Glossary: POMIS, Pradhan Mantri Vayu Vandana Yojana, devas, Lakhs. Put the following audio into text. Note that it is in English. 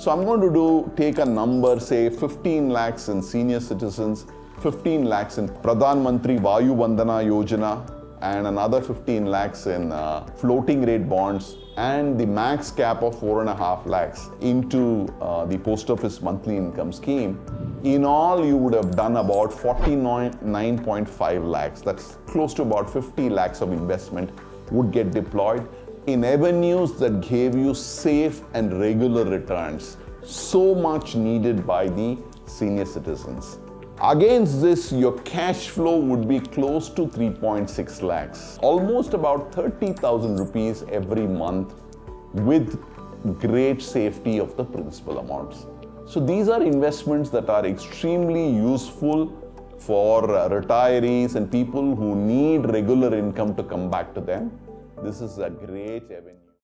So I'm going to take a number, say 15 lakhs in senior citizens, 15 lakhs in Pradhan Mantri Vayu Vandana Yojana, and another 15 lakhs in floating rate bonds, and the max cap of 4.5 lakhs into the post office monthly income scheme. In all, you would have done about 49.5 lakhs. That's close to about 50 lakhs of investment would get deployed in avenues that gave you safe and regular returns, so much needed by the senior citizens. Against this, your cash flow would be close to 3.6 lakhs, almost about 30,000 rupees every month, with great safety of the principal amounts. So these are investments that are extremely useful for retirees and people who need regular income to come back to them. This is a great avenue.